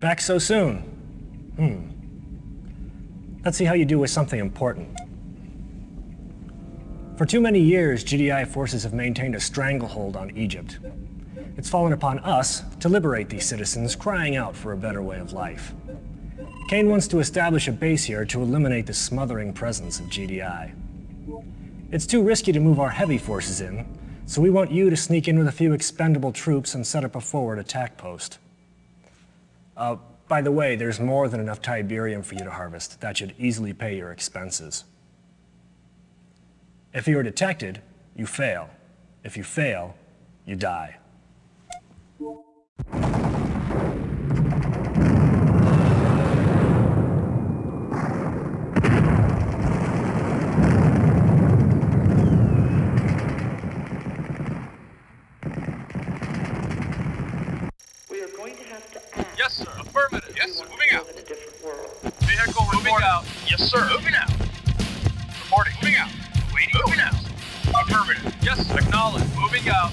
Back so soon? Let's see how you do with something important. For too many years, GDI forces have maintained a stranglehold on Egypt. It's fallen upon us to liberate these citizens crying out for a better way of life. Kane wants to establish a base here to eliminate the smothering presence of GDI. It's too risky to move our heavy forces in, so we want you to sneak in with a few expendable troops and set up a forward attack post. By the way, there's more than enough Tiberium for you to harvest. That should easily pay your expenses. If you are detected, you fail. If you fail, you die. We are going to have to act. Yes, sir. Affirmative. Yes, sir. Moving out. In a different world. Vehicle moving out. Yes, sir. Moving out. Reporting. Moving out. Moving out. Affirmative. Yes. Acknowledge. Moving out.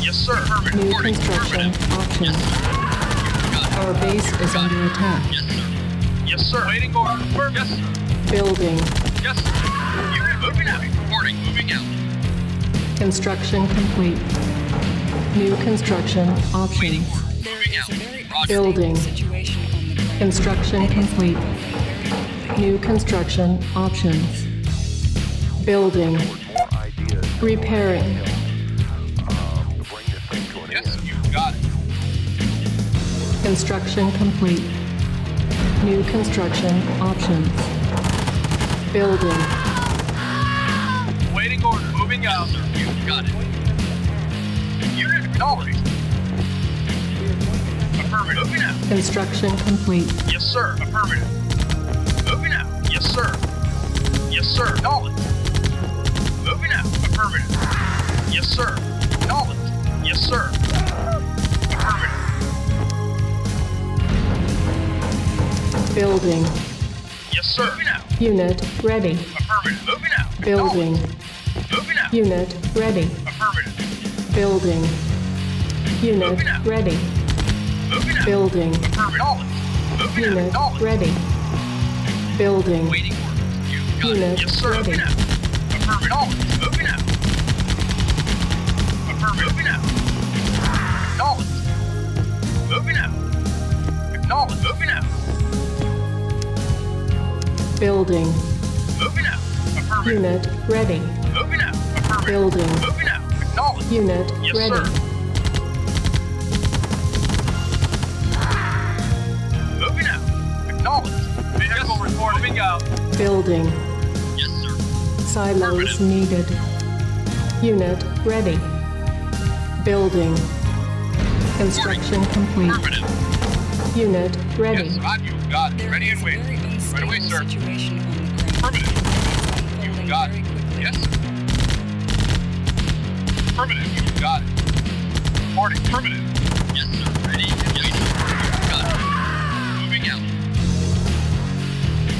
Yes, sir. Affirmative. New construction option. Yes. Our base is under attack. Yes, sir. Yes, sir. Waiting order. Affirmative. Yes, sir. Building. Yes, sir. Unit moving out. Reporting. Moving out. Construction complete. New construction option. Waiting order. Moving out. Building. Construction complete. New construction options. Building. Repairing. Yes, you got it. Construction complete. New construction options. Building. Waiting order. Moving out. You got it. Unit acknowledged. Affirmative. Moving out. Construction complete. Yes, sir. Affirmative. Moving out. Yes, sir. Yes, sir. Acknowledged. Moving out. Affirmative. Yes, sir. Knowledge. Yes, sir. Affirmative. Building. Yes, sir. Moving out. Unit ready. Affirmative. Moving out. Building. Moving out. Unit ready. Affirmative. Building. Unit moving out. Ready. Moving out. Building. Affirmative. Knowledge. Moving unit out. Ready. Building. Waiting orders. You got unit it. Yes, sir. Ready. Moving out. Affirmative. Moving out. Affirmative. Moving out. Acknowledged. Moving out. Acknowledged. Moving out. Building. Moving out. Affirmative. Unit ready. Moving out. Affirmative. Building. Moving out. Acknowledged. Unit yes, ready. Sir. Moving out. Acknowledged. Vehicle yes. Report. Moving out. Building. Silos needed. Unit ready. Building. Construction complete. Unit ready. Yes, Rod, you got it. Ready and waiting. Right away, sir. Affirmative. You got it. Yes, sir. Affirmative. You got it. Reporting. Affirmative. Yes, sir. Ready and waiting. You got it. Moving out.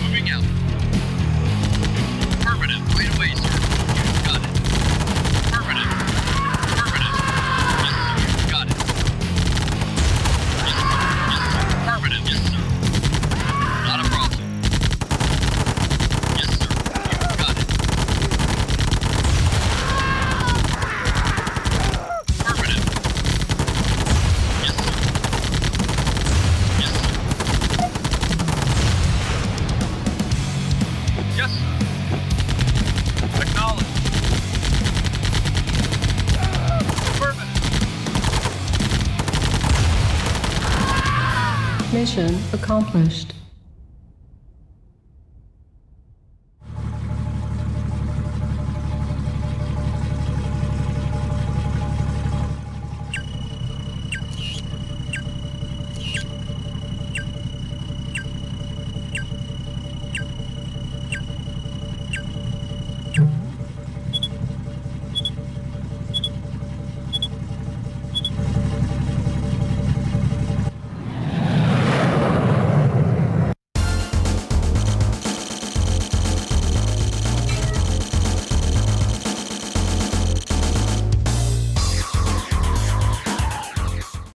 Moving out. Mission accomplished.